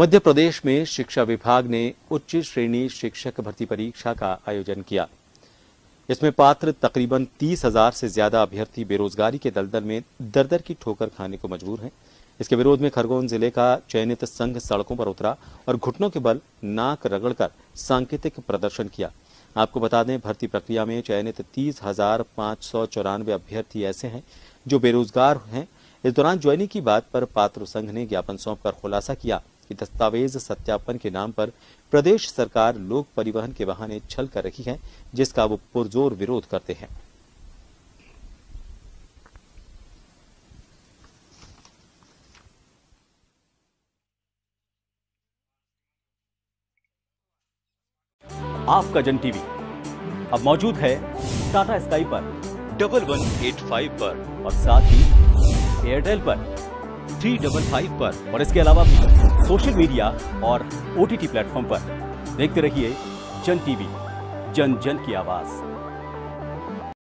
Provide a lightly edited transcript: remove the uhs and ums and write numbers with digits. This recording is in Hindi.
मध्य प्रदेश में शिक्षा विभाग ने उच्च श्रेणी शिक्षक भर्ती परीक्षा का आयोजन किया। इसमें पात्र तकरीबन 30,000 से ज्यादा अभ्यर्थी बेरोजगारी के दलदल में दर-दर की ठोकर खाने को मजबूर हैं। इसके विरोध में खरगोन जिले का चयनित संघ सड़कों पर उतरा और घुटनों के बल नाक रगड़कर सांकेतिक प्रदर्शन किया। आपको बता दें, भर्ती प्रक्रिया में चयनित 30,594 अभ्यर्थी ऐसे हैं जो बेरोजगार हैं। इस दौरान ज्वाइनिंग की बात पर पात्र संघ ने ज्ञापन सौंपकर खुलासा किया कि दस्तावेज सत्यापन के नाम पर प्रदेश सरकार लोक परिवहन के बहाने छल कर रही है, जिसका वो पुरजोर विरोध करते हैं। आपका जन टीवी अब मौजूद है टाटा स्काई पर 1185 पर और साथ ही एयरटेल पर 355 पर और इसके अलावा भी सोशल मीडिया और OTT प्लेटफॉर्म पर। देखते रहिए जन टीवी, जन जन की आवाज।